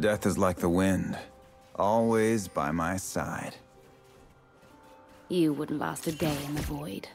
Death is like the wind, always by my side. You wouldn't last a day in the void.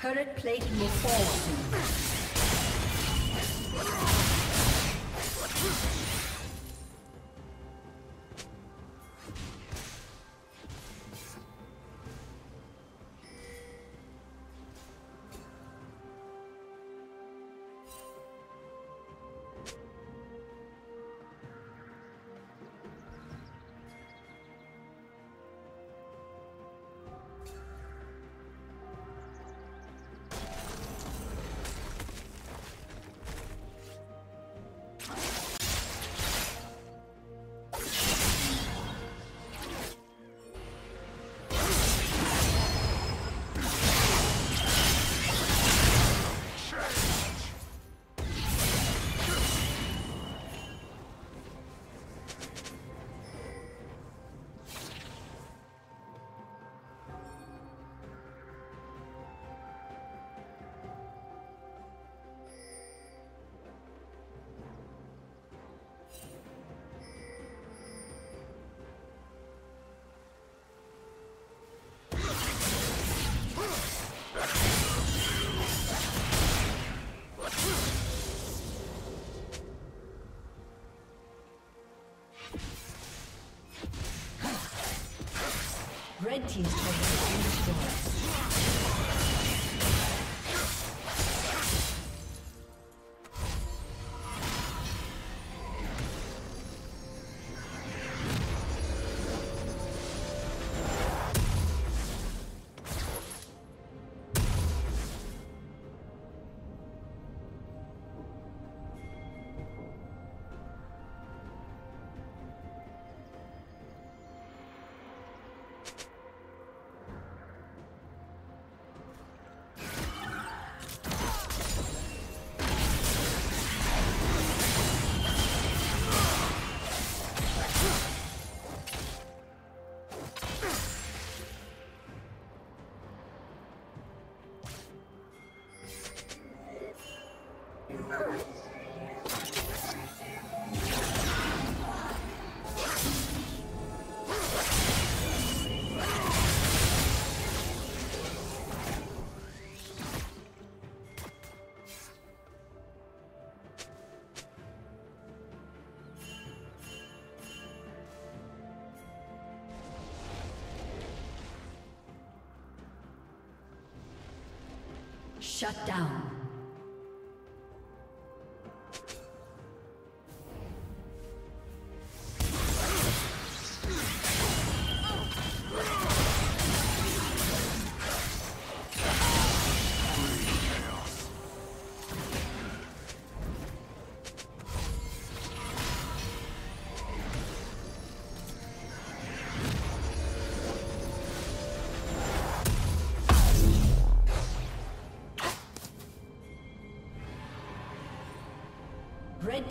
Turret plating will fall soon. Red team's turret has been destroyed. Shut down. Red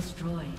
destroyed.